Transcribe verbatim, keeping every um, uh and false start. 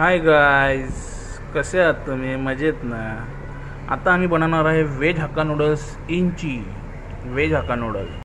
Hi guys, कसे आहात तुम्ही? मजेत ना? आता आम्ही बनवणार आहे वेज हक्का नूडल्स इंची वेज हक्का नूडल।